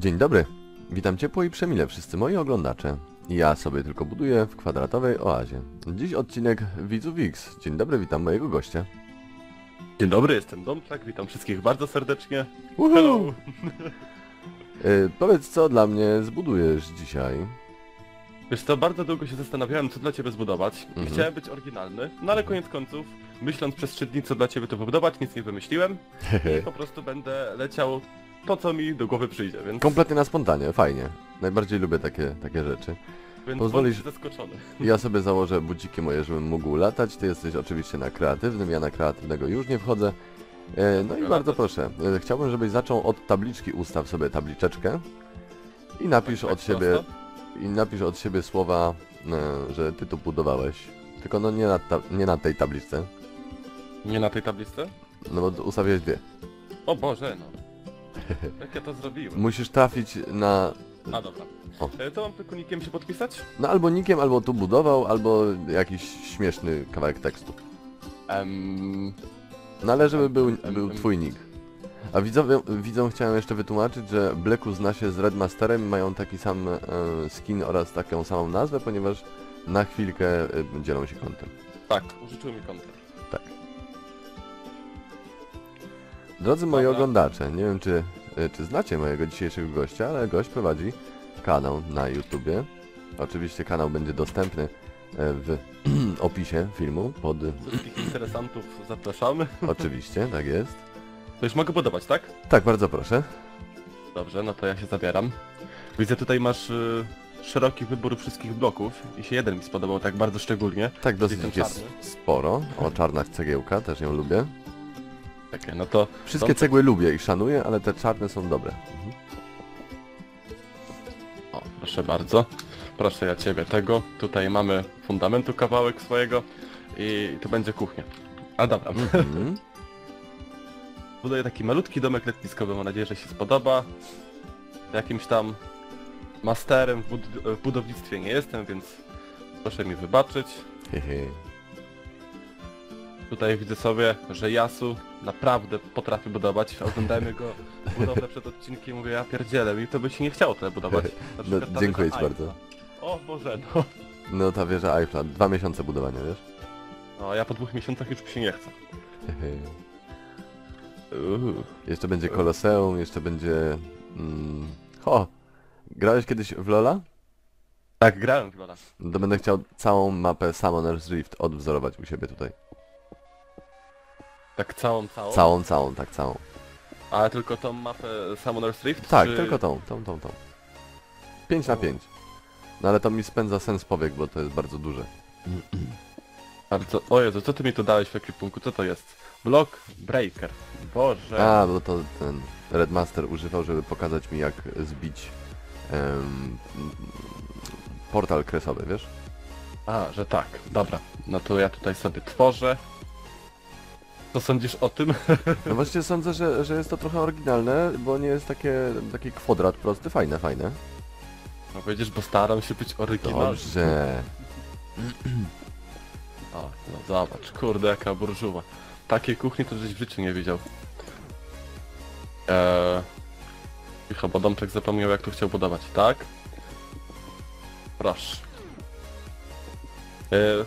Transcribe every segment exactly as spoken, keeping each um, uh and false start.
Dzień dobry, witam ciepło i przemile wszyscy moi oglądacze. Ja sobie tylko buduję w kwadratowej oazie. Dziś odcinek Widzów X. Dzień dobry, witam mojego gościa. Dzień dobry, jestem Domczak, witam wszystkich bardzo serdecznie. Hello. y, powiedz, co dla mnie zbudujesz dzisiaj? Wiesz co, bardzo długo się zastanawiałem, co dla ciebie zbudować. Mhm. Chciałem być oryginalny, no ale koniec końców, myśląc przez trzy dni, co dla ciebie to wybudować, nic nie wymyśliłem. I po prostu będę leciał to, co mi do głowy przyjdzie, więc... Kompletnie na spontanie, fajnie. Najbardziej lubię takie, takie rzeczy. Więc pozwolisz... zaskoczony. Ja sobie założę budziki moje, żebym mógł latać. Ty jesteś oczywiście na kreatywnym, ja na kreatywnego już nie wchodzę. E, no i bardzo proszę, e, chciałbym, żebyś zaczął od tabliczki, ustaw sobie tabliczeczkę. I napisz tak, od tak siebie... Prosto? I napisz od siebie słowa, e, że ty tu budowałeś. Tylko no nie na, nie na tej tabliczce. Nie na tej tabliczce? No bo ustawiłeś dwie. O Boże, no. Jak ja to zrobiłem? Musisz trafić na... A dobra. O. To mam tylko nikiem się podpisać? No albo nikiem, albo tu budował, albo jakiś śmieszny kawałek tekstu. Um... No ale żeby był, był twój nick. A widzowie, widzom chciałem jeszcze wytłumaczyć, że Blacku zna się z Redmasterem, mają taki sam e, skin oraz taką samą nazwę, ponieważ na chwilkę e, dzielą się kontem. Tak, użyczył mi konta. Tak. Drodzy moi Dobra. oglądacze, nie wiem czy, czy znacie mojego dzisiejszego gościa, ale gość prowadzi kanał na YouTubie. Oczywiście kanał będzie dostępny w opisie filmu pod... Wszystkich interesantów zapraszamy. Oczywiście, tak jest. To już mogę budować, tak? Tak, bardzo proszę. Dobrze, no to ja się zabieram. Widzę, tutaj masz y, szeroki wybór wszystkich bloków i się jeden mi spodobał tak bardzo szczególnie. Tak, dosyć jest sporo. O, czarna cegiełka, też ją lubię. Okay, no to wszystkie to... cegły lubię i szanuję, ale te czarne są dobre. Mhm. O, proszę bardzo. Proszę ja ciebie tego. Tutaj mamy fundamentu kawałek swojego i tu będzie kuchnia. A dobra. Mhm. Buduję taki malutki domek letniskowy, mam nadzieję, że się spodoba. Jakimś tam masterem w, bud w budownictwie nie jestem, więc proszę mi wybaczyć. Tutaj widzę sobie, że Jasu naprawdę potrafi budować. Oglądajmy go budowę przed odcinkiem i mówię, ja pierdzielę, mi to by się nie chciało tyle budować. No, dziękuję ci bardzo. O Boże, no. No ta wieża Alfred, dwa miesiące budowania, wiesz? No, ja po dwóch miesiącach już się nie chcę. Uuu. Jeszcze będzie Koloseum, jeszcze będzie... Mm, ho! Grałeś kiedyś w Lola? Tak, grałem w Lola. No to będę chciał całą mapę Summoner's Rift odwzorować u siebie tutaj. Tak całą, całą? Całą, całą, tak całą. Ale tylko tą mapę Summoner's Rift? Tak, czy... tylko tą, tą, tą, tą. pięć na pięć. No ale to mi spędza sens powiek, bo to jest bardzo duże. Bardzo... O Jezu, co ty mi tu dałeś w ekwipunku? Co to jest? Block Breaker. Boże. A, bo to ten Redmaster używał, żeby pokazać mi, jak zbić em, portal kresowy, wiesz? A, że tak. Dobra. No to ja tutaj sobie tworzę. Co sądzisz o tym? No właśnie sądzę, że, że jest to trochę oryginalne, bo nie jest takie, taki kwadrat prosty. Fajne, fajne. No widzisz, bo staram się być oryginalny. Dobrze. O, no zobacz. Kurde, jaka burżuwa. Takiej kuchni to żeś w życiu nie widział. Eee... I chyba Domczak zapomniał, jak tu chciał budować, tak? Proszę. Eee...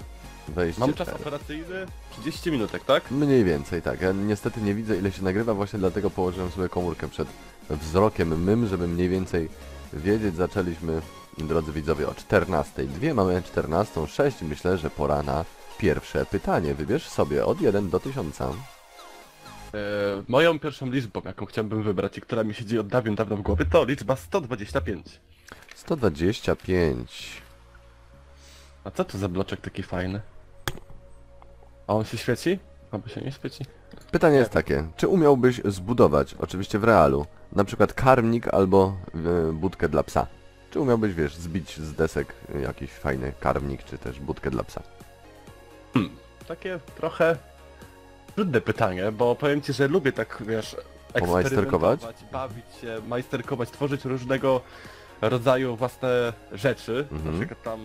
Wejście mam czas operacyjny trzydzieści minutek, tak? Mniej więcej, tak. Ja niestety nie widzę, ile się nagrywa, właśnie dlatego położyłem sobie komórkę przed wzrokiem mym, żeby mniej więcej wiedzieć. Zaczęliśmy, drodzy widzowie, o czternastej. Mamy czternastą zero sześć. Myślę, że pora na pierwsze pytanie. Wybierz sobie od jeden do tysiąca. Yy, moją pierwszą liczbą, jaką chciałbym wybrać i która mi siedzi od dawien dawno w głowie, to liczba sto dwadzieścia pięć. sto dwadzieścia pięć. A co to za bloczek taki fajny? A on się świeci? Albo się nie świeci? Pytanie jest takie. Czy umiałbyś zbudować, oczywiście w realu, na przykład karmnik albo yy, budkę dla psa? Czy umiałbyś, wiesz, zbić z desek jakiś fajny karmnik, czy też budkę dla psa? Hmm, takie trochę trudne pytanie, bo powiem ci, że lubię tak, wiesz, eksperymentować, bawić się, majsterkować, tworzyć różnego rodzaju własne rzeczy. Mm-hmm. Na przykład tam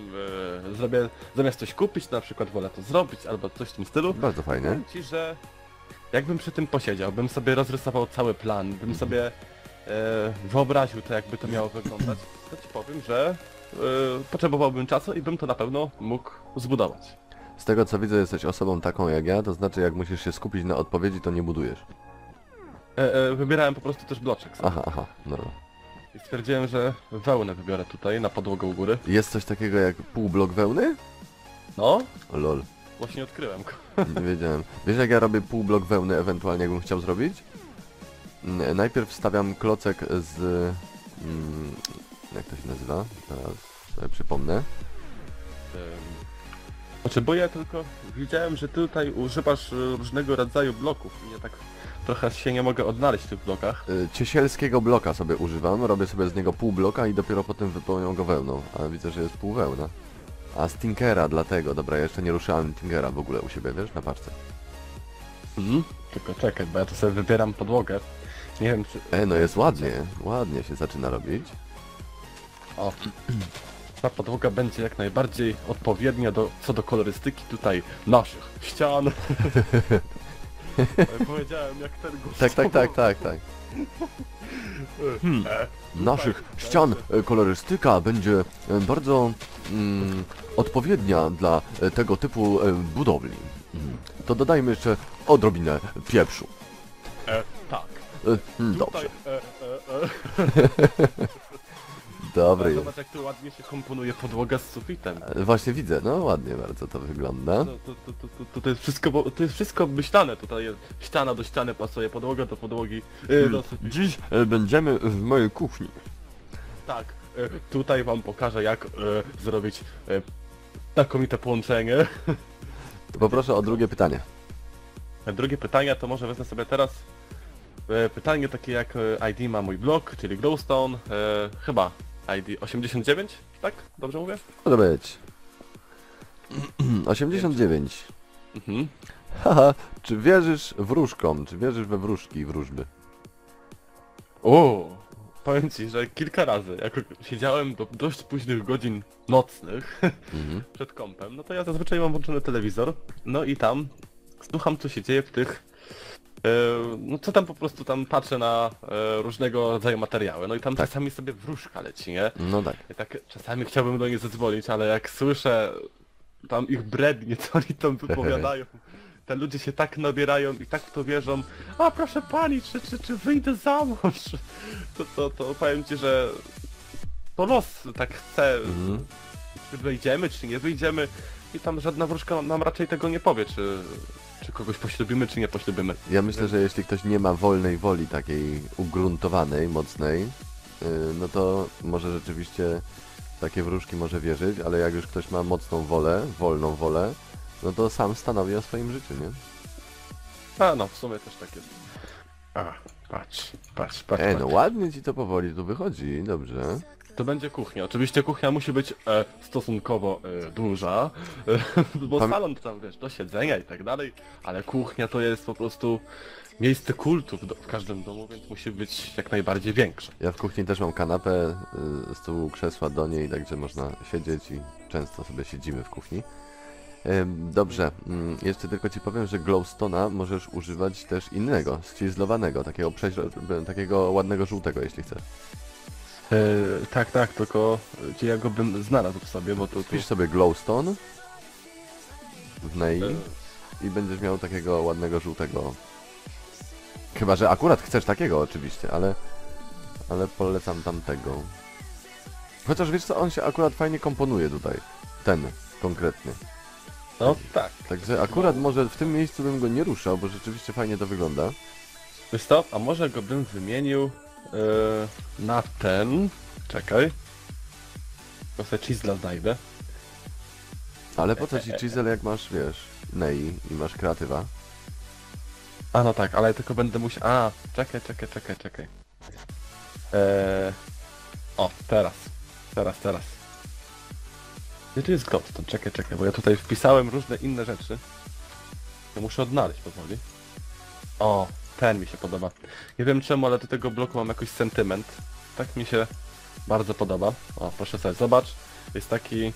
y, zrobię, zamiast coś kupić, na przykład wolę to zrobić, albo coś w tym stylu. Bardzo fajnie. Powiem ci, że jakbym przy tym posiedział, bym sobie rozrysował cały plan, bym sobie wyobraził to, jakby to miało wyglądać, to ci powiem, że yy, potrzebowałbym czasu i bym to na pewno mógł zbudować. Z tego co widzę, jesteś osobą taką jak ja, to znaczy jak musisz się skupić na odpowiedzi, to nie budujesz. E, e, wybierałem po prostu też bloczek sobie. Aha, aha, dobra. I stwierdziłem, że wełnę wybiorę tutaj, na podłogę u góry. Jest coś takiego jak pół blok wełny? No. Lol. Właśnie odkryłem go. Nie wiedziałem. Wiesz jak ja robię pół blok wełny ewentualnie, jakbym chciał zrobić? Najpierw wstawiam klocek z... Mm, jak to się nazywa? Teraz sobie przypomnę. Znaczy, bo ja tylko widziałem, że tutaj używasz różnego rodzaju bloków. Ja tak trochę się nie mogę odnaleźć w tych blokach. Ciesielskiego bloka sobie używam, robię sobie z niego pół bloka i dopiero potem wypełniam go wełną. Ale widzę, że jest pół wełna. A z Tinkera dlatego, dobra, ja jeszcze nie ruszałem Tinkera w ogóle u siebie, wiesz, na paczce. Mhm, tylko czekaj, bo ja to sobie wybieram podłogę. Nie wiem czy... E, no jest ładnie, ładnie się zaczyna robić. O, ta podłoga będzie jak najbardziej odpowiednia do, co do kolorystyki tutaj naszych ścian. Powiedziałem jak ten głos. Tak, tak, tak, tak, tak. Hmm. Naszych ścian kolorystyka będzie bardzo mm, odpowiednia dla tego typu budowli. To dodajmy jeszcze odrobinę pieprzu. E, tak. Dobrze. Tutaj, e, e, e. Dobry. Zobacz jak tu ładnie się komponuje podłoga z sufitem. Właśnie widzę, no ładnie bardzo to wygląda. No, to, to, to, to, to jest wszystko, bo to jest wszystko myślane, tutaj jest ściana do ściany pasuje, podłoga do podłogi. Yy, do sufitu. Dziś będziemy w mojej kuchni. Tak, yy, tutaj wam pokażę jak yy, zrobić yy, znakomite połączenie. To poproszę o drugie pytanie. Drugie pytanie to może wezmę sobie teraz. Pytanie takie jak I D ma mój blog, czyli Glowstone, yy, chyba. I D osiemdziesiąt dziewięć? Tak? Dobrze mówię? Może być. osiemdziesiąt dziewięć. Mhm. Haha, czy wierzysz wróżkom? Czy wierzysz we wróżki i wróżby? O, powiem ci, że kilka razy, jak siedziałem do dość późnych godzin nocnych mhm. przed kompem, no to ja zazwyczaj mam włączony telewizor, no i tam słucham co się dzieje w tych... No co tam po prostu tam patrzę na e, różnego rodzaju materiały, no i tam tak. Czasami sobie wróżka leci, nie? No tak. I tak czasami chciałbym do niej zadzwonić, ale jak słyszę tam ich brednie, co oni tam wypowiadają, te ludzie się tak nabierają i tak w to wierzą, a proszę pani, czy, czy, czy wyjdę za mąż? To, to, to powiem ci, że to los tak chce, mhm. czy wyjdziemy, czy nie wyjdziemy i tam żadna wróżka nam raczej tego nie powie, czy... Czy kogoś poślubimy, czy nie poślubimy? Ja myślę, że jeśli ktoś nie ma wolnej woli takiej ugruntowanej, mocnej, no to może rzeczywiście takie wróżki może wierzyć, ale jak już ktoś ma mocną wolę, wolną wolę, no to sam stanowi o swoim życiu, nie? A no, w sumie też tak jest. A, patrz, patrz, patrz. Ej, no patrz. Ładnie ci to powoli tu wychodzi, dobrze. To będzie kuchnia. Oczywiście kuchnia musi być e, stosunkowo e, duża, e, bo Pamię... salon tam wiesz, do siedzenia i tak dalej, ale kuchnia to jest po prostu miejsce kultu w, do, w każdym domu, więc musi być jak najbardziej większa. Ja w kuchni też mam kanapę, y, stół, krzesła do niej, także można siedzieć i często sobie siedzimy w kuchni. Y, dobrze, y, jeszcze tylko ci powiem, że Glowstone'a możesz używać też innego, stylizowanego, takiego, takiego ładnego żółtego, jeśli chcesz. Yy, tak, tak, tylko gdzie ja go bym znalazł w sobie, bo to... Wpisz tu... sobie Glowstone w N A I yy. i będziesz miał takiego ładnego żółtego... Chyba, że akurat chcesz takiego oczywiście, ale... Ale polecam tamtego. Chociaż wiesz co, on się akurat fajnie komponuje tutaj. Ten konkretny. No tak. Także akurat no. Może w tym miejscu bym go nie ruszał, bo rzeczywiście fajnie to wygląda. Wiesz co, a może go bym wymienił... na ten... Czekaj... Bo sobie chisla znajdę. Ale po co ci chisel jak masz, wiesz, N E I i masz kreatywa? A no tak, ale tylko będę musiał... A, czekaj, czekaj, czekaj, czekaj. Eee... O, teraz. Teraz, teraz. Gdzie tu jest Glowstone? Czekaj, czekaj, bo ja tutaj wpisałem różne inne rzeczy. Ja muszę odnaleźć powoli. O! Ten mi się podoba. Nie wiem czemu, ale do tego bloku mam jakoś sentyment. Tak mi się bardzo podoba. O, proszę sobie, zobacz. Jest taki...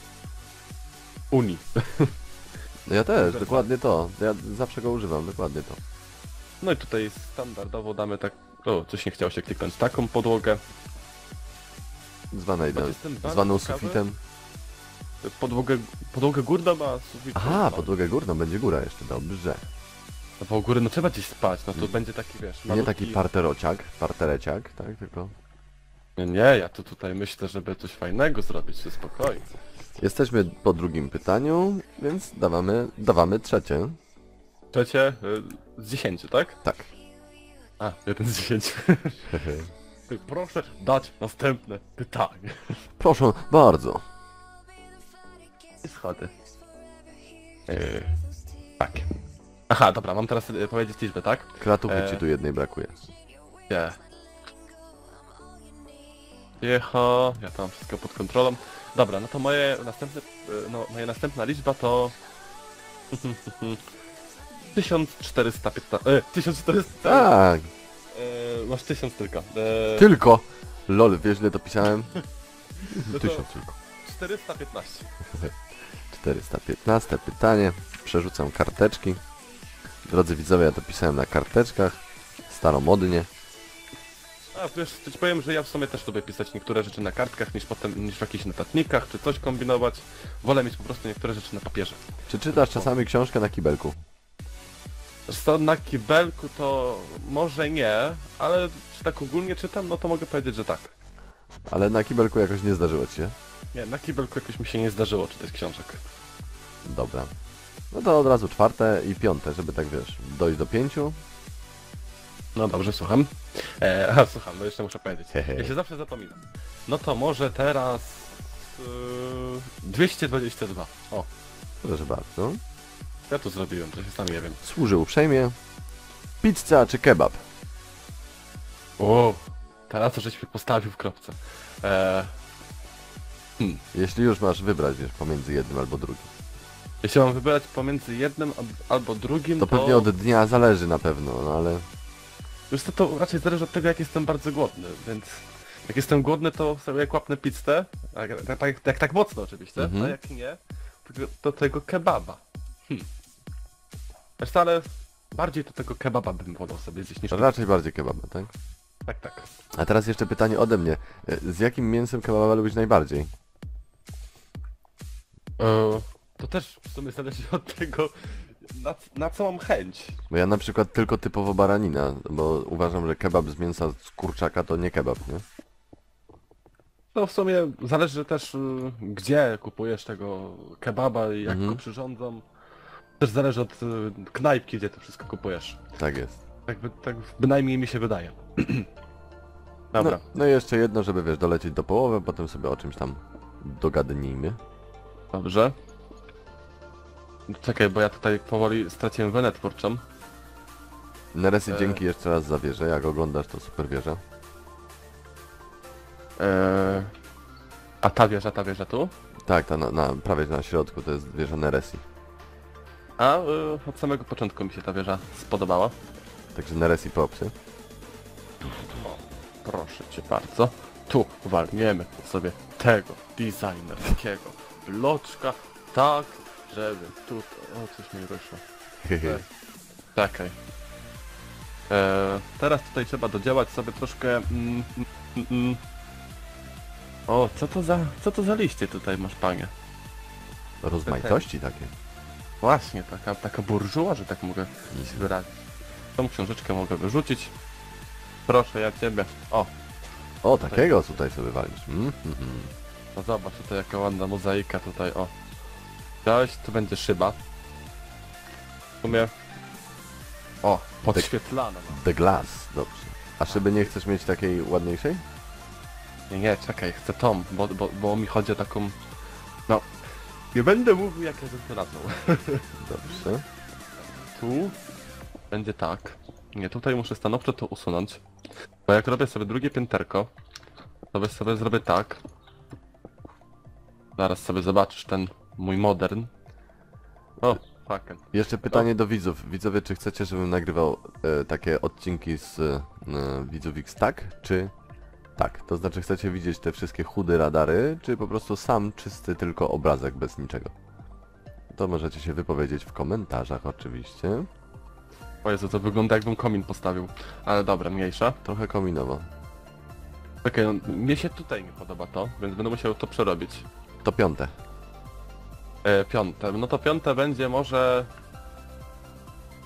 Uni. Ja też, dokładnie to. Ja zawsze go używam, dokładnie to. No i tutaj standardowo damy tak O, coś nie chciało się kliknąć. Taką podłogę. Zwanej, zwaną sufitem. Podłogę, podłogę górną ma sufit. Aha, podłogę górną, będzie góra jeszcze, dobrze. No bo u góry no trzeba gdzieś spać, no to hmm. będzie taki, wiesz... Malutki... Nie taki parterociak, partereciak, tak, tylko... Nie, nie, ja tu tutaj myślę, żeby coś fajnego zrobić, to spokojnie. Jesteśmy po drugim pytaniu, więc dawamy, dawamy trzecie. Trzecie y, z dziesięciu, tak? Tak. A, jeden z dziesięciu. Proszę dać następne pytanie. Proszę bardzo. Schody. Yy, tak. Aha, dobra, mam teraz y, powiedzieć liczbę, tak? Kratuchy e... ci tu jednej brakuje. Nie. Jeho, ja tam wszystko pod kontrolą. Dobra, no to moje następne, no, moja następna liczba to... tysiąc czterysta piętnaście... E, tysiąc czterysta... Tak! E, masz tysiąc tylko. E... Tylko? Lol, wiesz, ile dopisałem? No tysiąc tylko. czterysta piętnaście. czterysta piętnaście pytanie. Przerzucam karteczki. Drodzy widzowie, ja to pisałem na karteczkach. Staromodnie. A wiesz, to ci powiem, że ja w sumie też lubię pisać niektóre rzeczy na kartkach niż potem niż w jakichś notatnikach, czy coś kombinować. Wolę mieć po prostu niektóre rzeczy na papierze. Czy czytasz czasami książkę na kibelku? Co, na kibelku to może nie, ale czy tak ogólnie czytam, no to mogę powiedzieć, że tak. Ale na kibelku jakoś nie zdarzyło ci się? Nie, na kibelku jakoś mi się nie zdarzyło czytać książek. Dobra. No to od razu czwarte i piąte, żeby tak wiesz, dojść do pięciu. No dobrze, słucham. Eee, a, słucham, no jeszcze muszę powiedzieć. Ja się zawsze zapominam. No to może teraz... Yy, dwieście dwadzieścia dwa. O. Proszę bardzo. Ja to zrobiłem, to się sam nie wiem. Służy uprzejmie. Pizza czy kebab? O, teraz to żeś mi postawił w kropce. Eee, hmm. Jeśli już masz wybrać, wiesz, pomiędzy jednym albo drugim. Jeśli mam wybrać pomiędzy jednym albo drugim, to... To pewnie od dnia zależy na pewno, no ale... Wiesz co, to raczej zależy od tego, jak jestem bardzo głodny, więc jak jestem głodny, to sobie jak łapnę pizzę, jak tak, tak, tak mocno oczywiście, mhm. a jak nie, to do tego kebaba. Hmm. Zresztą, ale bardziej do tego kebaba bym wolał sobie zjeść niż... Raczej bardziej kebaba, tak? Tak, tak. A teraz jeszcze pytanie ode mnie. Z jakim mięsem kebaba lubisz najbardziej? E, to też w sumie zależy od tego... Na, na co mam chęć? Bo ja na przykład tylko typowo baranina, bo uważam, że kebab z mięsa z kurczaka to nie kebab, nie? No w sumie zależy też gdzie kupujesz tego kebaba i jak mhm. go przyrządzą. Też zależy od knajpki, gdzie to wszystko kupujesz. Tak jest. Tak, tak bynajmniej mi się wydaje. Dobra. No, no i jeszcze jedno, żeby wiesz, dolecieć do połowy, potem sobie o czymś tam dogadnijmy. Dobrze. Czekaj, bo ja tutaj powoli straciłem wenę twórczą. Neresy, e... dzięki jeszcze raz za wieżę. Jak oglądasz, to super wieża. E... A ta wieża, ta wieża tu? Tak, ta na, na, prawie na środku to jest wieża Neresi. A y, od samego początku mi się ta wieża spodobała. Także Neresi po opcję. O, proszę cię bardzo. Tu walniemy sobie tego designerskiego bloczka. Tak. Żeby tu... O, coś mi wyszło. Tak. Czekaj. Eee, teraz tutaj trzeba dodziałać sobie troszkę... Mm, mm, mm. O, co to za... Co to za liście tutaj masz, panie? Rozmaitości takie. Właśnie, taka, taka burżuła, że tak mogę się wyrazić. Tą książeczkę mogę wyrzucić. Proszę, ja ciebie. O! O, tutaj. Takiego tutaj sobie walisz. Mm, mm, mm. No zobacz, tutaj jaka ładna mozaika tutaj, o. Daś, to będzie szyba. W sumie... O, podświetlana. The glass, dobrze. A szyby nie chcesz mieć takiej ładniejszej? Nie, nie, czekaj, chcę tą, bo, bo, bo mi chodzi o taką... No, nie będę mówił, jak ja to radnął. Dobrze. Tu będzie tak. Nie, tutaj muszę stanowczo to usunąć. Bo jak robię sobie drugie pięterko, to sobie zrobię tak. Zaraz sobie zobaczysz ten... Mój modern. O, fucking. Jeszcze pytanie do widzów. Widzowie, czy chcecie, żebym nagrywał e, takie odcinki z e, Widzów X tak, czy tak? To znaczy, chcecie widzieć te wszystkie chude radary, czy po prostu sam czysty tylko obrazek bez niczego? To możecie się wypowiedzieć w komentarzach oczywiście. O Jezu, to wygląda jakbym komin postawił. Ale dobra, mniejsza. Trochę kominowo. Okej, okay, no, mnie się tutaj nie podoba to, więc będę musiał to przerobić. To piąte. E, piąte. No to piąte będzie może...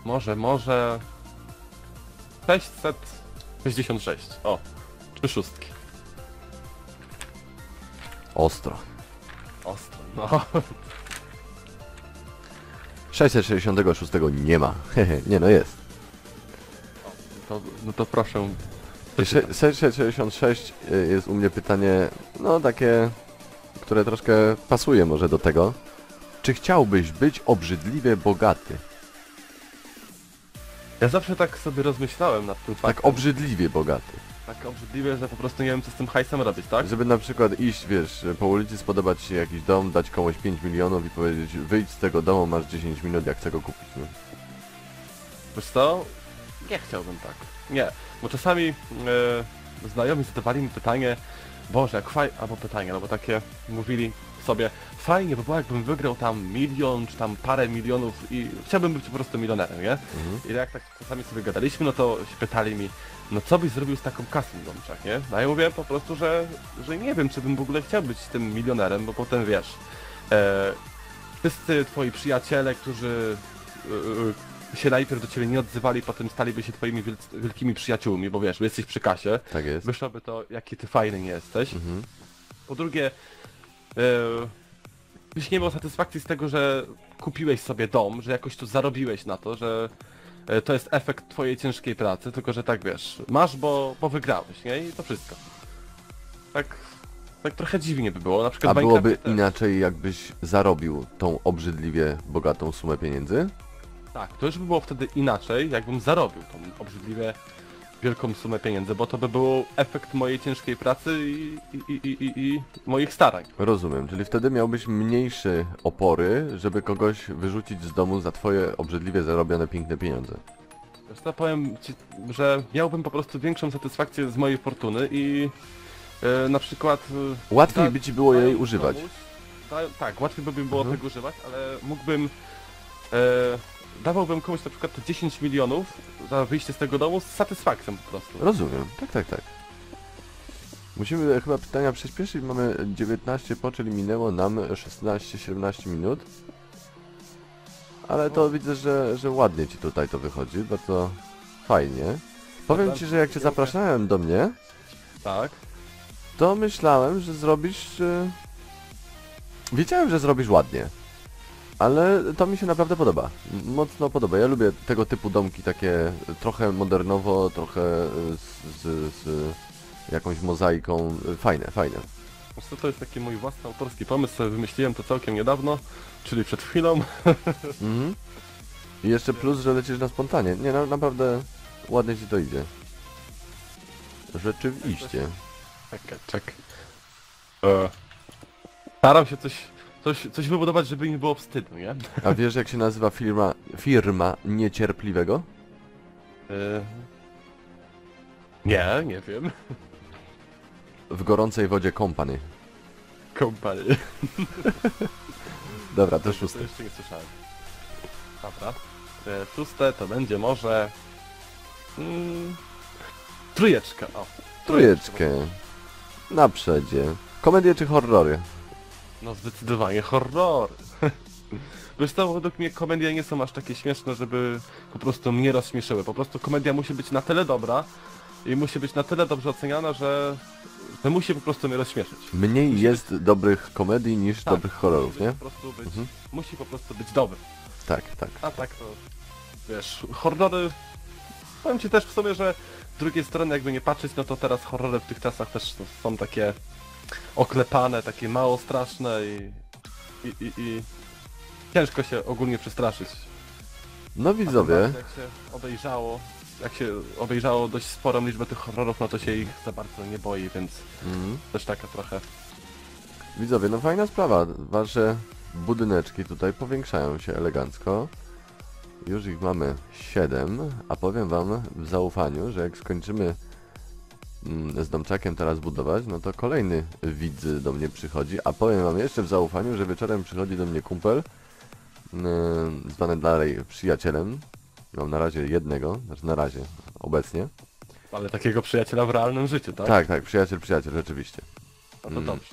Może, może... sześćset sześćdziesiąt sześć. O. Trzy szóstki. Ostro. Ostro, no. sześćset sześćdziesiąt sześć nie ma. Nie, no jest. O, to, no to proszę. sześćset sześćdziesiąt sześć jest u mnie pytanie, no takie, które troszkę pasuje może do tego. Czy chciałbyś być obrzydliwie bogaty? Ja zawsze tak sobie rozmyślałem nad tym faktem. Tak obrzydliwie bogaty. Tak obrzydliwie, że po prostu nie wiem co z tym hajsem robić, tak? Żeby na przykład iść, wiesz, po ulicy, spodobać się jakiś dom, dać komuś pięć milionów i powiedzieć wyjdź z tego domu, masz dziesięć minut, jak chcę go kupić, no. Wiesz co? Nie chciałbym tak. Nie, bo czasami yy, znajomi zadawali mi pytanie, Boże, jak fajnie, albo pytanie, no bo takie mówili sobie, fajnie by było jakbym wygrał tam milion, czy tam parę milionów i chciałbym być po prostu milionerem, nie? Mhm. I jak tak czasami sobie gadaliśmy, no to się pytali mi, no co byś zrobił z taką kasą, Domczak, nie? No ja mówię po prostu, że, że nie wiem, czy bym w ogóle chciał być tym milionerem, bo potem wiesz, e, wszyscy twoi przyjaciele, którzy... E, e, się najpierw do ciebie nie odzywali, potem staliby się twoimi wielkimi przyjaciółmi, bo wiesz, jesteś przy kasie. Tak jest. Wyszłoby to, jaki ty fajny nie jesteś. Mhm. Po drugie, yy, byś nie miał satysfakcji z tego, że kupiłeś sobie dom, że jakoś tu zarobiłeś na to, że yy, to jest efekt twojej ciężkiej pracy, tylko że tak wiesz, masz, bo, bo wygrałeś, nie? I to wszystko. Tak, tak trochę dziwnie by było, na przykład... A byłoby inaczej, jakbyś zarobił tą obrzydliwie bogatą sumę pieniędzy? Tak, to już by było wtedy inaczej, jakbym zarobił tą obrzydliwie wielką sumę pieniędzy, bo to by był efekt mojej ciężkiej pracy i, i, i, i, i moich starań. Rozumiem, czyli wtedy miałbyś mniejsze opory, żeby kogoś wyrzucić z domu za twoje obrzydliwie zarobione piękne pieniądze. Zresztą powiem ci, że miałbym po prostu większą satysfakcję z mojej fortuny i yy, na przykład... Łatwiej da, by ci było jej używać. Komuś, da, tak, łatwiej by mi było mhm. tego używać, ale mógłbym... Yy, dawałbym komuś na przykład dziesięć milionów za wyjście z tego domu z satysfakcją po prostu. Rozumiem, tak, tak, tak. Musimy chyba pytania przyspieszyć, mamy dziewiętnaście po, czyli minęło nam szesnaście siedemnaście minut. Ale to o. Widzę, że, że ładnie ci tutaj to wychodzi, bardzo fajnie. Powiem ci, że jak cię zapraszałem do mnie, tak, to myślałem, że zrobisz... Wiedziałem, że zrobisz ładnie. Ale to mi się naprawdę podoba. Mocno podoba. Ja lubię tego typu domki takie trochę modernowo, trochę z, z, z jakąś mozaiką. Fajne, fajne. Zresztą to jest taki mój własny autorski pomysł, sobie wymyśliłem to całkiem niedawno, czyli przed chwilą. Mhm. I jeszcze plus, że lecisz na spontanie. Nie, na, naprawdę ładnie ci to idzie. Rzeczywiście. Czekaj, czekaj. E, staram się coś... Coś, coś wybudować, żeby nie było wstydu, nie? A wiesz jak się nazywa firma, firma niecierpliwego? Yy... Nie, nie wiem. W gorącej wodzie company. Company. Dobra, to szóste. To jeszcze nie słyszałem. Dobra. E, szóste to będzie może... Mm, trójeczka, o. Trójeczkę. Na przedzie. Komedie czy horrory? No zdecydowanie horror. Wiesz co, według mnie komedie nie są aż takie śmieszne, żeby po prostu mnie rozśmieszyły. Po prostu komedia musi być na tyle dobra i musi być na tyle dobrze oceniana, że, że musi po prostu mnie rozśmieszyć. Mniej musi jest być... dobrych komedii niż tak, dobrych horrorów, nie? Po prostu być, mhm. Musi po prostu być dobry. Tak, tak. A tak to, wiesz, horrory... Powiem ci też w sumie, że z drugiej strony jakby nie patrzeć, no to teraz horrory w tych czasach też są takie... oklepane, takie mało straszne i, i, i, i ciężko się ogólnie przestraszyć. No widzowie. Jak się obejrzało, jak się obejrzało dość sporą liczbę tych horrorów, no to się ich za bardzo nie boi, więc mm. też taka trochę... Widzowie, no fajna sprawa. Wasze budyneczki tutaj powiększają się elegancko. Już ich mamy siedem, a powiem wam w zaufaniu, że jak skończymy z Domczakiem teraz budować, no to kolejny widz do mnie przychodzi, a powiem wam jeszcze w zaufaniu, że wieczorem przychodzi do mnie kumpel, yy, zwany dalej przyjacielem, Mam na razie jednego, znaczy na razie, obecnie. Ale takiego przyjaciela w realnym życiu, tak? Tak, tak, przyjaciel, przyjaciel, rzeczywiście. No to dobrze.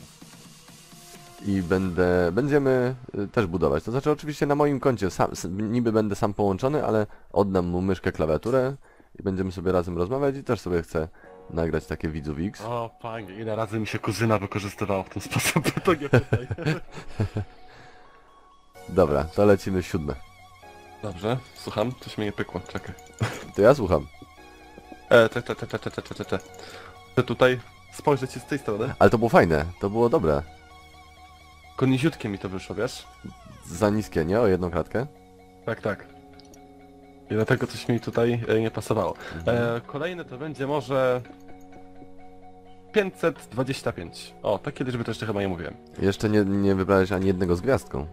I będę, będziemy też budować. To znaczy oczywiście na moim koncie, sam, niby będę sam połączony, ale oddam mu myszkę, klawiaturę i będziemy sobie razem rozmawiać i też sobie chcę nagrać takie Widzów X. O panie, ile razy mi się kuzyna wykorzystywała w ten sposób, to nie pytaj. Dobra, to lecimy siódme. Dobrze, słucham? Coś mnie nie pykło, czekaj. To ja słucham. E, te, te, te, te, te, te, te, te. Tutaj spojrzeć z tej strony. Ale to było fajne, to było dobre. Tylko niziutkie mi to wyszło, wiesz? Za niskie, nie? O jedną kratkę? Tak, tak. I dlatego coś mi tutaj e, nie pasowało. E, kolejne to będzie może... pięćset dwadzieścia pięć. O, takie liczby to jeszcze chyba nie mówiłem. Jeszcze nie, nie wybrałeś ani jednego z gwiazdką.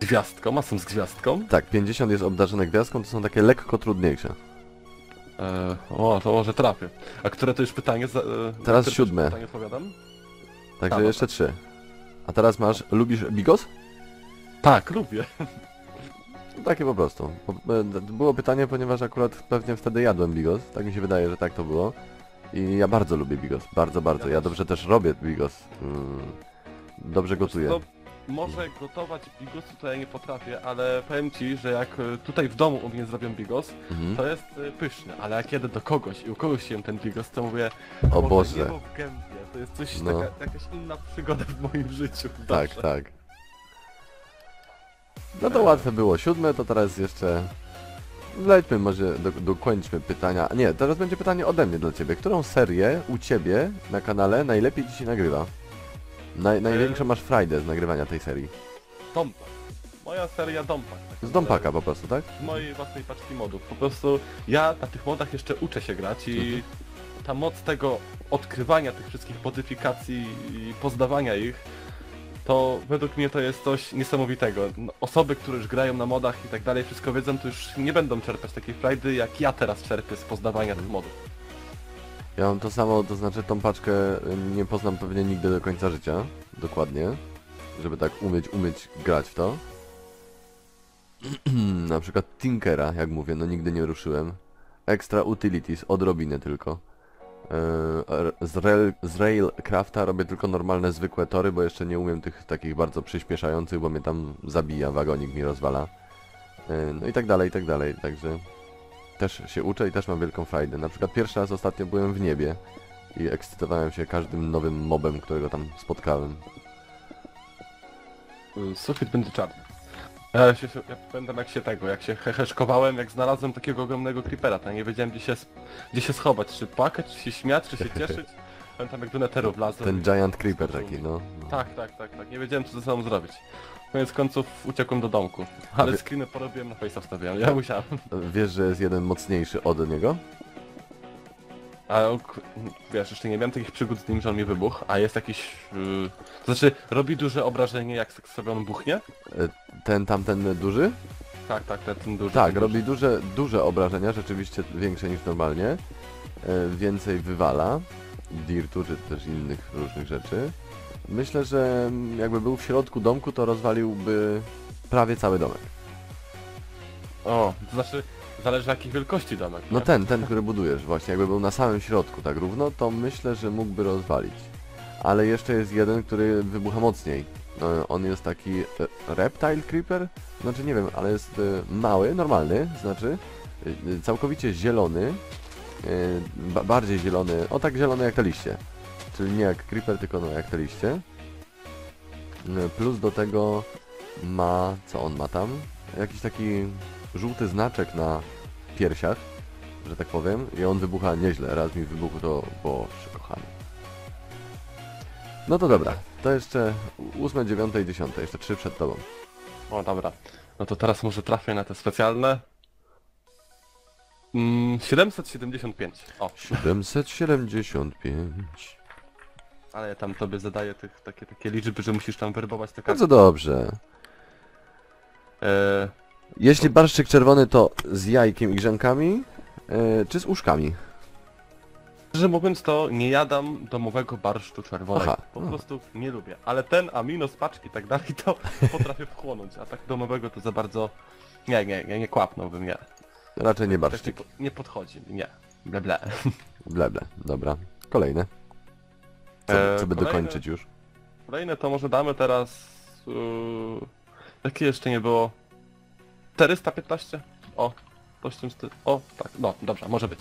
Gwiazdką? A są z gwiazdką? Tak, pięćdziesiąt jest obdarzone gwiazdką, to są takie lekko trudniejsze. E, o, to może trafię. A które to już pytanie... Za, e, teraz siódme. Pytanie odpowiadam? Także Ta, jeszcze tak. trzy. A teraz masz... Lubisz bigos? Tak, lubię. Takie po prostu. Było pytanie, ponieważ akurat pewnie wtedy jadłem bigos. Tak mi się wydaje, że tak to było. I ja bardzo lubię bigos. Bardzo, bardzo. Ja dobrze też robię bigos. Dobrze gotuję. No, może gotować bigos tutaj nie potrafię, ale powiem ci, że jak tutaj w domu u mnie zrobię bigos, mhm. to jest pyszne. Ale jak jedę do kogoś i u kogoś jem ten bigos, to mówię... O Boże. Niebo w gębie. To jest coś, no. taka, jakaś inna przygoda w moim życiu. Dobrze. Tak, tak. No to łatwe było siódme, to teraz jeszcze... Lećmy może, do, dokończmy pytania. Nie, teraz będzie pytanie ode mnie dla ciebie. Którą serię u ciebie na kanale najlepiej ci się nagrywa? Naj, największą masz frajdę z nagrywania tej serii. Dompak. Moja seria Dompak. Tak z Dompaka po prostu, tak? Z mojej własnej paczki modów. Po prostu ja na tych modach jeszcze uczę się grać i... Ta moc tego odkrywania tych wszystkich modyfikacji i poznawania ich, to według mnie to jest coś niesamowitego. Osoby, które już grają na modach i tak dalej, wszystko wiedzą, to już nie będą czerpać takiej frajdy, jak ja teraz czerpię z poznawania tych modów. Ja mam to samo, to znaczy tą paczkę nie poznam pewnie nigdy do końca życia, dokładnie, żeby tak umieć, umieć grać w to. Na przykład Tinkera, jak mówię, no nigdy nie ruszyłem. Extra Utilities, odrobinę tylko. Z, rail, z Railcrafta robię tylko normalne, zwykłe tory, bo jeszcze nie umiem tych takich bardzo przyspieszających, bo mnie tam zabija, wagonik mi rozwala. No i tak dalej, i tak dalej, także też się uczę i też mam wielką frajdę. Na przykład pierwszy raz ostatnio byłem w niebie i ekscytowałem się każdym nowym mobem, którego tam spotkałem. Sufit będzie czarny. Ja, się, ja pamiętam jak się tego, jak się heheszkowałem, jak znalazłem takiego ogromnego creepera, to ja nie wiedziałem gdzie się, gdzie się schować, czy płakać, czy się śmiać, czy się cieszyć. Pamiętam jak do netheru wlazłem. Ten giant creeper taki, no. Tak, tak, tak, tak, nie wiedziałem co ze sobą zrobić. Koniec końców uciekłem do domku, ale wie... screeny porobiłem, na face'a wstawiałem, ja musiałem. Wiesz, że jest jeden mocniejszy od niego? A wiesz, jeszcze nie miałem takich przygód z nim, że on mi wybuchł, a jest jakiś... Yy, to znaczy, robi duże obrażenie, jak sobie on buchnie? Ten tamten duży? Tak, tak, ten, ten duży. Tak, ten robi duży. duże duże obrażenia, rzeczywiście większe niż normalnie. Yy, więcej wywala, dirtu czy też innych różnych rzeczy. Myślę, że jakby był w środku domku, to rozwaliłby prawie cały domek. O, to znaczy... Zależy jakiej wielkości domek. No ten, ten, który budujesz właśnie, jakby był na samym środku tak równo, to myślę, że mógłby rozwalić. Ale jeszcze jest jeden, który wybucha mocniej. On jest taki reptile creeper? Znaczy nie wiem, ale jest mały, normalny, znaczy całkowicie zielony, bardziej zielony, o tak zielony jak te liście. Czyli nie jak creeper, tylko no jak te liście. Plus do tego ma, co on ma tam? Jakiś taki... żółty znaczek na piersiach, że tak powiem, i on wybucha nieźle. Raz mi wybuchł to, bo przekochany. No to dobra, to jeszcze ósme, dziewiąte i dziesiąte, jeszcze trzy przed tobą. O dobra, no to teraz może trafię na te specjalne. Mm, siedemset siedemdziesiąt pięć. O. siedemset siedemdziesiąt pięć. Ale ja tam tobie zadaję tych, takie, takie liczby, że musisz tam werbować te karty. Bardzo dobrze. E... Jeśli barszczyk czerwony, to z jajkiem i grzankami, yy, czy z uszkami? Szczerze mówiąc, to nie jadam domowego barszczu czerwonego. Aha, po no. prostu nie lubię. Ale ten, a minus paczki i tak dalej, to potrafię wchłonąć. A tak domowego to za bardzo... Nie, nie, nie, nie kłapnąłbym, nie. Raczej nie barszczyk. Nie, nie podchodzi, nie. Ble, ble. Ble, ble. Dobra. Kolejne. Co, eee, co by kolejne, dokończyć już? Kolejne to może damy teraz... Yy, jakie jeszcze nie było? czterysta piętnaście? O, coś w tym stylu. O, tak. No, dobra, może być.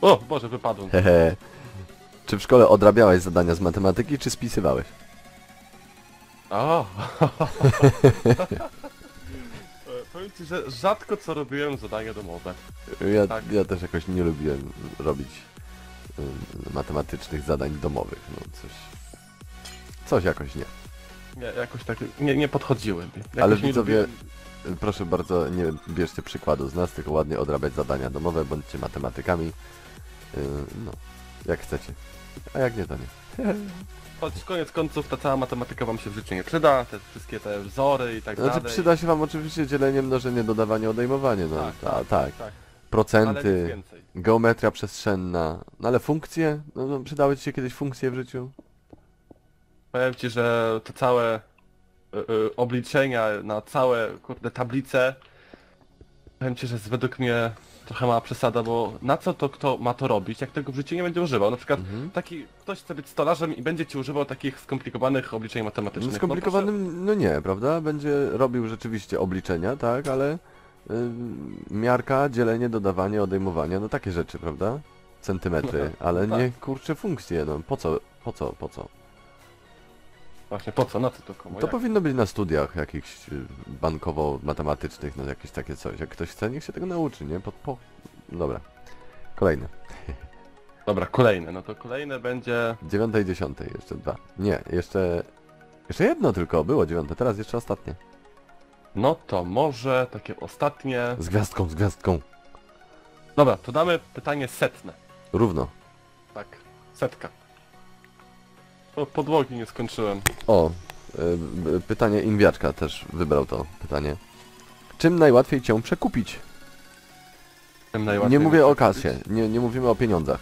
O, Boże, wypadłem. Hehe. Czy w szkole odrabiałeś zadania z matematyki, czy spisywałeś? O! Powiem ci, że rzadko co robiłem zadania domowe. Ja, tak. ja też jakoś nie lubiłem robić um, matematycznych zadań domowych. No coś... Coś jakoś nie. Nie, jakoś tak nie, nie podchodziłem. Jakoś Ale widzowie, lubiłem... proszę bardzo, nie bierzcie przykładu z nas, tylko ładnie odrabiać zadania domowe, bądźcie matematykami. Yy, no. Jak chcecie. A jak nie, to nie. Choć koniec końców ta cała matematyka wam się w życiu nie przyda, te wszystkie te wzory i tak znaczy, dalej. Znaczy przyda się wam oczywiście dzielenie, mnożenie, dodawanie, odejmowanie, no tak. Ta, tak, tak. tak. Procenty, geometria przestrzenna, no ale funkcje? No, no, przydały ci się kiedyś funkcje w życiu? Powiem ci, że te całe y, y, obliczenia na całe kurde tablice, powiem ci, że według mnie trochę mała przesada, bo na co to kto ma to robić, jak tego w życiu nie będzie używał? Na przykład mhm. taki ktoś chce być stolarzem i będzie ci używał takich skomplikowanych obliczeń matematycznych. No, skomplikowanym no, proszę... no nie, prawda? Będzie robił rzeczywiście obliczenia, tak, ale y, miarka, dzielenie, dodawanie, odejmowanie, no takie rzeczy, prawda? Centymetry, ale tak. nie kurczę funkcje, no po co, po co, po co? Właśnie, po co, na co to komu? To jak? Powinno być na studiach jakichś bankowo-matematycznych, no jakieś takie coś. Jak ktoś chce, niech się tego nauczy, nie? Po, po... Dobra. Kolejne. Dobra, kolejne. No to kolejne będzie... Dziewiąte i dziesiąte, jeszcze dwa. Nie, jeszcze... Jeszcze jedno tylko było dziewiąte, teraz jeszcze ostatnie. No to może takie ostatnie... Z gwiazdką, z gwiazdką. Dobra, to damy pytanie setne. Równo. Tak, setka. Podłogi nie skończyłem. O, y, pytanie Inwiaczka też wybrał to pytanie. Czym najłatwiej cię przekupić? Czym najłatwiej nie mówię o kasie, nie, nie mówimy o pieniądzach.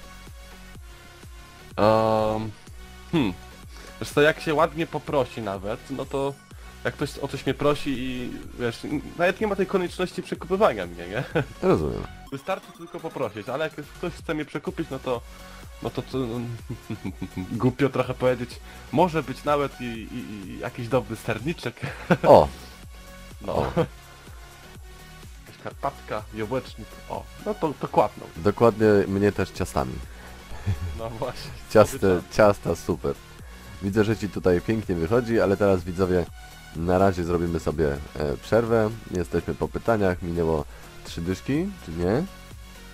Um, hmm. Zresztą jak się ładnie poprosi nawet, no to jak ktoś o coś mnie prosi i wiesz, nawet nie ma tej konieczności przekupywania mnie, nie? Rozumiem. Wystarczy tylko poprosić, ale jak ktoś chce mnie przekupić, no to... No to, to no, głupio trochę powiedzieć, może być nawet i, i, i jakiś dobry serniczek. O! No. O. Jakaś karpatka, jabłecznik, o. No to, to kładną. Dokładnie mnie też ciastami. No właśnie. Ciaste, ciasta super. Widzę, że ci tutaj pięknie wychodzi, ale teraz widzowie, na razie zrobimy sobie e, przerwę. Jesteśmy po pytaniach, minęło trzy dyszki, czy nie?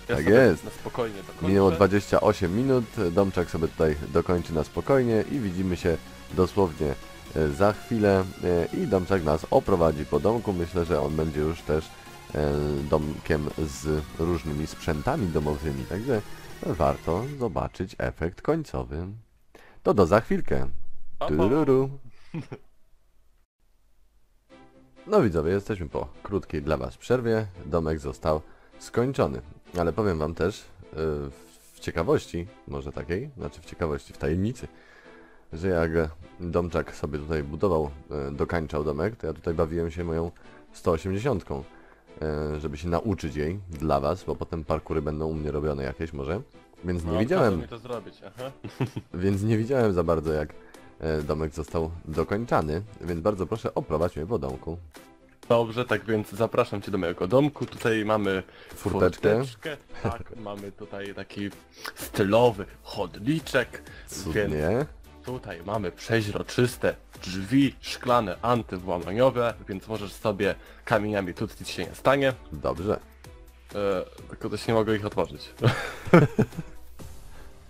Ja tak jest. Na spokojnie dokończę. Minęło dwadzieścia osiem minut, Domczak sobie tutaj dokończy na spokojnie i widzimy się dosłownie za chwilę i Domczak nas oprowadzi po domku. Myślę, że on będzie już też domkiem z różnymi sprzętami domowymi, także warto zobaczyć efekt końcowy. To do za chwilkę. Tururu. No widzowie, jesteśmy po krótkiej dla was przerwie. Domek został skończony. Ale powiem wam też, yy, w ciekawości, może takiej, znaczy w ciekawości, w tajemnicy, że jak Domczak sobie tutaj budował, yy, dokańczał domek, to ja tutaj bawiłem się moją sto osiemdziesiątką, yy, żeby się nauczyć jej dla was, bo potem parkury będą u mnie robione jakieś może, więc nie no, widziałem... mi to zrobić, aha. Więc nie widziałem za bardzo, jak yy, domek został dokończany, więc bardzo proszę, oprowadź mnie po domku. Dobrze, tak więc zapraszam cię do mojego domku. Tutaj mamy furteczkę. furteczkę. Tak, mamy tutaj taki stylowy chodniczek. Cudnie. Więc tutaj mamy przeźroczyste drzwi szklane, antywłamaniowe, więc możesz sobie kamieniami tłuc, nic się nie stanie. Dobrze. E, tylko też nie mogę ich otworzyć.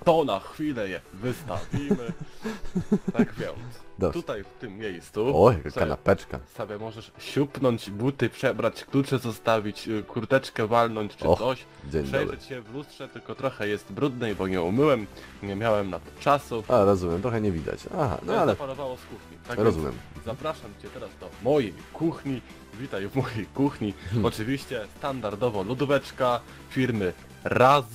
To na chwilę je wystawimy. Tak więc. Dobrze. Tutaj w tym miejscu. O, jaka kanapeczka. Sobie możesz siupnąć buty, przebrać klucze, zostawić kurteczkę, walnąć czy Och, coś. Przejrzeć dobry. się w lustrze, tylko trochę jest brudnej, bo nie umyłem, nie miałem na to czasu. A, rozumiem, trochę nie widać. Aha, no, no ale... Zaparowało z kuchni. Tak rozumiem. Zapraszam cię teraz do mojej kuchni. Witaj w mojej kuchni. Hmm. Oczywiście standardowo lodóweczka firmy Raz,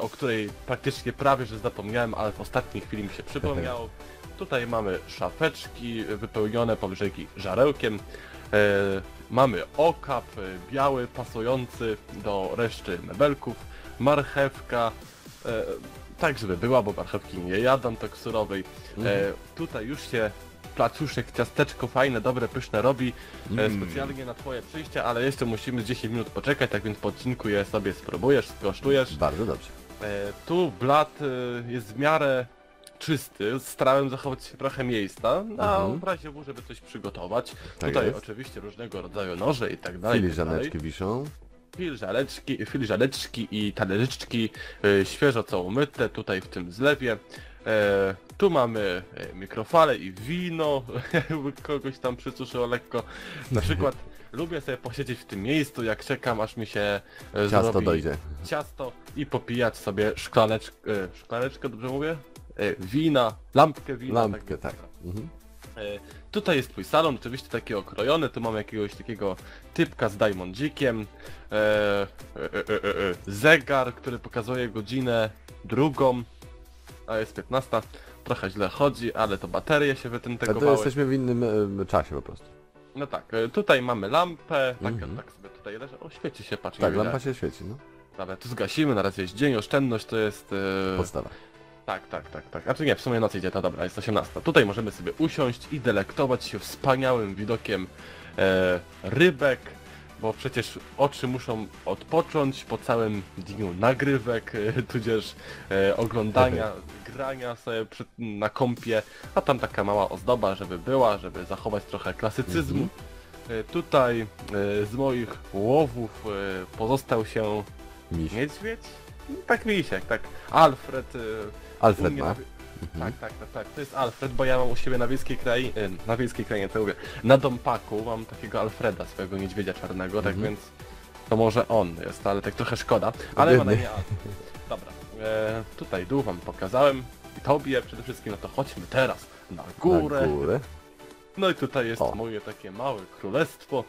o której praktycznie prawie że zapomniałem, ale w ostatniej chwili mi się przypomniało. Tutaj mamy szafeczki wypełnione po brzegi żarełkiem. Mamy okap biały, pasujący do reszty mebelków, marchewka, e, tak żeby była, bo marchewki nie jadam tak surowej. Mm. E, tutaj już się placuszek, ciasteczko fajne, dobre, pyszne robi, mm. e, specjalnie na twoje przyjście, ale jeszcze musimy dziesięć minut poczekać, tak więc po odcinku je sobie spróbujesz, skosztujesz. Bardzo dobrze. E, tu blat e, jest w miarę czysty, starałem zachować się trochę miejsca, na mhm. razie w żeby coś przygotować. Tak tutaj jest. Oczywiście różnego rodzaju noże i tak dalej. Filiżaneczki tak wiszą. Filiżaneczki, filiżaneczki i talerzyczki yy, świeżo co umyte tutaj w tym zlewie. Yy, tu mamy mikrofale i wino, jakby kogoś tam przysuszyło lekko. Na przykład lubię sobie posiedzieć w tym miejscu, jak czekam aż mi się ciasto zrobi dojdzie. Ciasto i popijać sobie szklaneczkę, yy, szklaneczkę dobrze mówię? Wina, lampkę wina. Lampkę, tak. tak. Mhm. E, tutaj jest twój salon, oczywiście taki okrojony, tu mamy jakiegoś takiego typka z diamondzikiem, e, e, e, e, zegar, który pokazuje godzinę drugą, a jest piętnasta, trochę źle chodzi, ale to baterie się wytyntegowały. A to jesteśmy w innym e, czasie po prostu. No tak, e, tutaj mamy lampę, tak, mhm. tak sobie tutaj leży, o świeci się, patrz. Tak, lampa się świeci, no. Dobra, tu zgasimy, na razie jest dzień, oszczędność to jest... E... Podstawa. Tak, tak, tak, tak. A czy nie, w sumie noc idzie, to dobra, jest osiemnasta. Tutaj możemy sobie usiąść i delektować się wspaniałym widokiem e, rybek, bo przecież oczy muszą odpocząć po całym dniu nagrywek, e, tudzież e, oglądania, grania sobie przy, na kompie, a tam taka mała ozdoba, żeby była, żeby zachować trochę klasycyzmu. Mm-hmm. e, tutaj e, z moich łowów e, pozostał się Miś. niedźwiedź? Tak, misiek, tak. Alfred... E, Alfred ma. Na... Tak, tak, tak, tak. To jest Alfred, bo ja mam u siebie na wiejskiej krainie, na wiejskiej krainie, to mówię, na Dompaku mam takiego Alfreda, swojego niedźwiedzia czarnego, mm -hmm. tak więc to może on jest, ale tak trochę szkoda. Ale Biedny. ma na imię Alfred. Dobra, e, tutaj dół wam pokazałem i tobie przede wszystkim, no to chodźmy teraz na górę. Na górę. No i tutaj jest o. moje takie małe królestwo.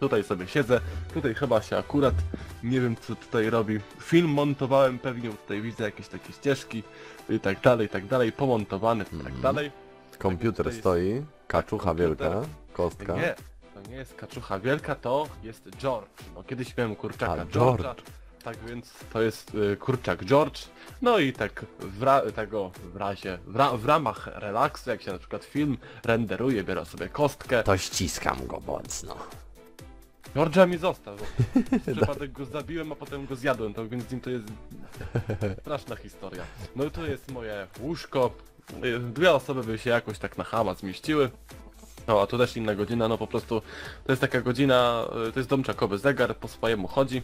Tutaj sobie siedzę, tutaj chyba się akurat, nie wiem co tutaj robi, film montowałem pewnie, tutaj widzę jakieś takie ścieżki i tak dalej, i tak dalej, pomontowany, i tak dalej. Komputer tak, stoi, jest... kaczucha komputer. wielka, kostka. Nie, to nie jest kaczucha wielka, to jest George. No, kiedyś miałem kurczaka A, George. George'a, tak więc to jest y, kurczak George. No i tak w, ra tego w, razie, w, ra w ramach relaksu, jak się na przykład film renderuje, biorę sobie kostkę. To ściskam go mocno. George'a mi został, bo przypadek go zabiłem, a potem go zjadłem, to więc z nim to jest straszna historia. No i tu jest moje łóżko, dwie osoby by się jakoś tak na chama zmieściły. No a tu też inna godzina, no po prostu to jest taka godzina, to jest domczakowy zegar, po swojemu chodzi.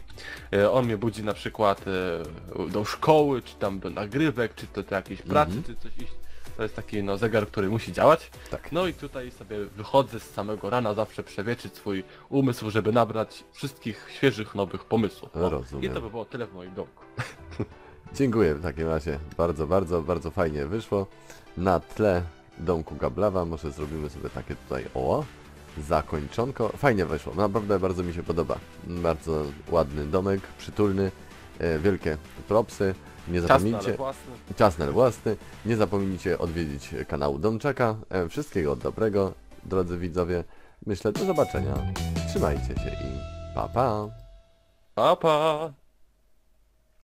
On mnie budzi na przykład do szkoły, czy tam do nagrywek, czy to do jakiejś pracy, mm-hmm. czy coś iść. To jest taki no, zegar, który musi działać. Tak. No i tutaj sobie wychodzę z samego rana, zawsze przewieczyć swój umysł, żeby nabrać wszystkich świeżych, nowych pomysłów. No, i to by było tyle w moim domku. Dziękuję w takim razie. Bardzo, bardzo, bardzo fajnie wyszło. Na tle domku Gablawa może zrobimy sobie takie tutaj o, zakończonko. Fajnie wyszło, naprawdę bardzo mi się podoba. Bardzo ładny domek, przytulny, wielkie propsy. Nie zapomnijcie, ciasnel własny, nie zapomnijcie odwiedzić kanału Domczaka. Wszystkiego dobrego, drodzy widzowie. Myślę, do zobaczenia. Trzymajcie się i pa pa. Pa pa.